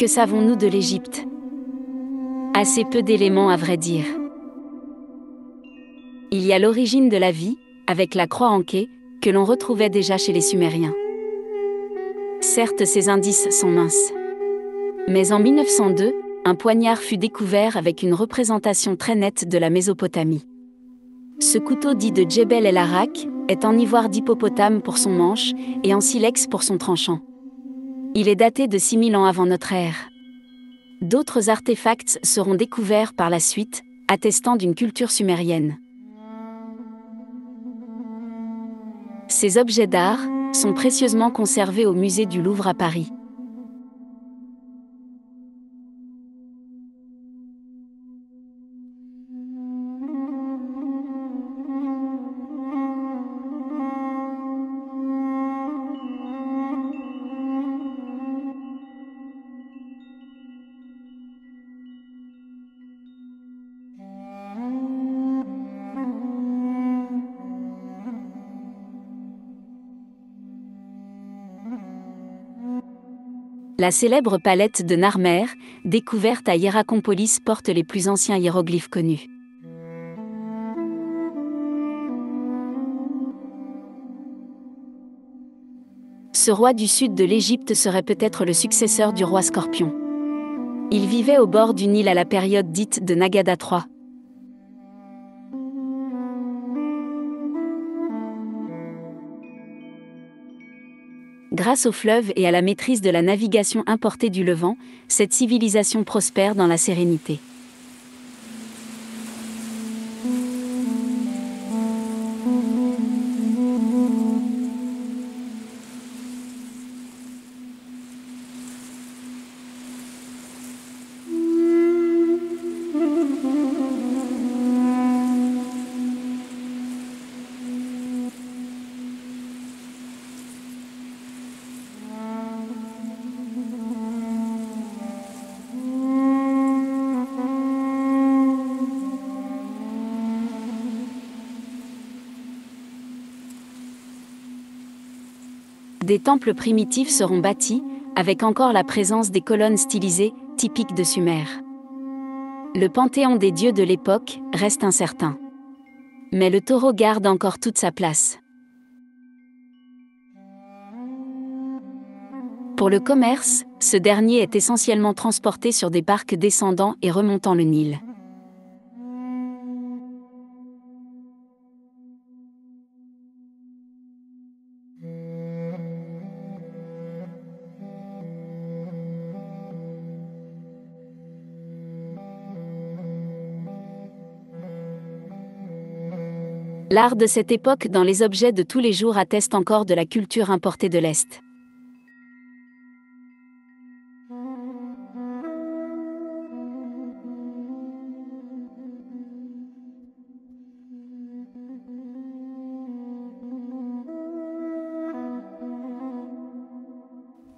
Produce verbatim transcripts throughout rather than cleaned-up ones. Que savons-nous de l'Égypte? Assez peu d'éléments à vrai dire. Il y a l'origine de la vie, avec la croix en quai, que l'on retrouvait déjà chez les Sumériens. Certes, ces indices sont minces. Mais en mille neuf cent deux, un poignard fut découvert avec une représentation très nette de la Mésopotamie. Ce couteau dit de Djebel el-Arak est en ivoire d'hippopotame pour son manche et en silex pour son tranchant. Il est daté de six mille ans avant notre ère. D'autres artefacts seront découverts par la suite, attestant d'une culture sumérienne. Ces objets d'art sont précieusement conservés au musée du Louvre à Paris. La célèbre palette de Narmer, découverte à Hierakonpolis, porte les plus anciens hiéroglyphes connus. Ce roi du sud de l'Égypte serait peut-être le successeur du roi Scorpion. Il vivait au bord du Nil à la période dite de Nagada trois. Grâce au fleuve et à la maîtrise de la navigation importée du Levant, cette civilisation prospère dans la sérénité. Des temples primitifs seront bâtis, avec encore la présence des colonnes stylisées, typiques de Sumer. Le panthéon des dieux de l'époque reste incertain. Mais le taureau garde encore toute sa place. Pour le commerce, ce dernier est essentiellement transporté sur des barques descendant et remontant le Nil. L'art de cette époque dans les objets de tous les jours atteste encore de la culture importée de l'Est.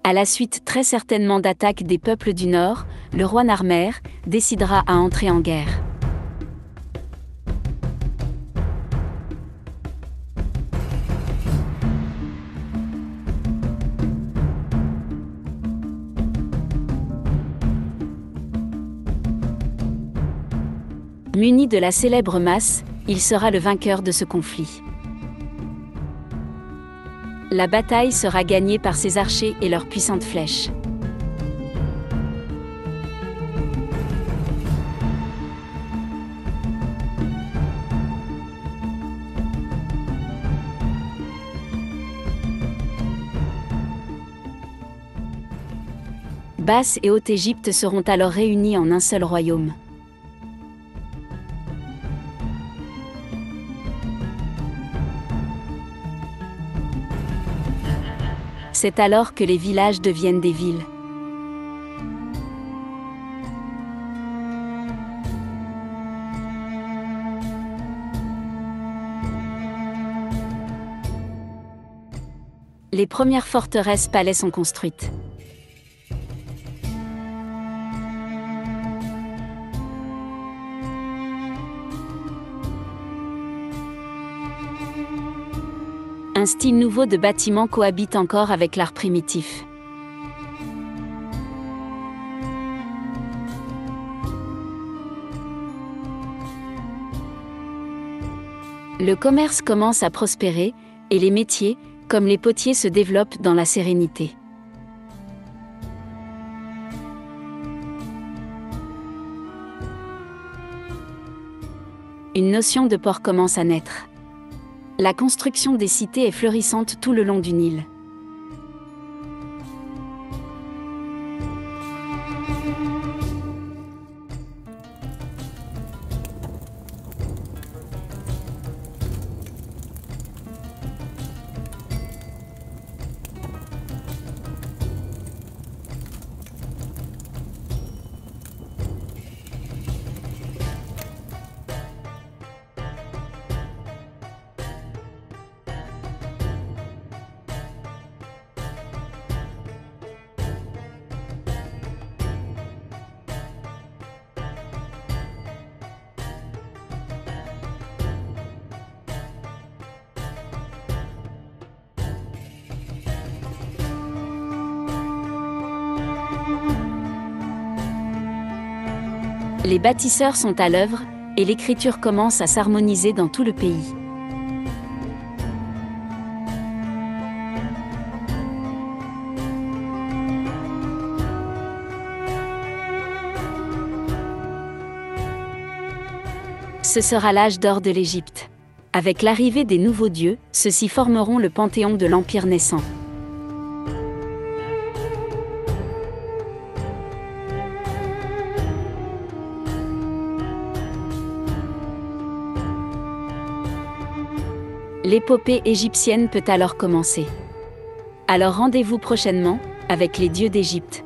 À la suite très certainement d'attaques des peuples du Nord, le roi Narmer décidera à entrer en guerre. Muni de la célèbre masse, il sera le vainqueur de ce conflit. La bataille sera gagnée par ses archers et leurs puissantes flèches. Basse et Haute-Égypte seront alors réunies en un seul royaume. C'est alors que les villages deviennent des villes. Les premières forteresses-palais sont construites. Un style nouveau de bâtiment cohabite encore avec l'art primitif. Le commerce commence à prospérer, et les métiers, comme les potiers, se développent dans la sérénité. Une notion de port commence à naître. La construction des cités est florissante tout le long du Nil. Les bâtisseurs sont à l'œuvre, et l'écriture commence à s'harmoniser dans tout le pays. Ce sera l'âge d'or de l'Égypte. Avec l'arrivée des nouveaux dieux, ceux-ci formeront le panthéon de l'Empire naissant. L'épopée égyptienne peut alors commencer. Alors rendez-vous prochainement avec les dieux d'Égypte.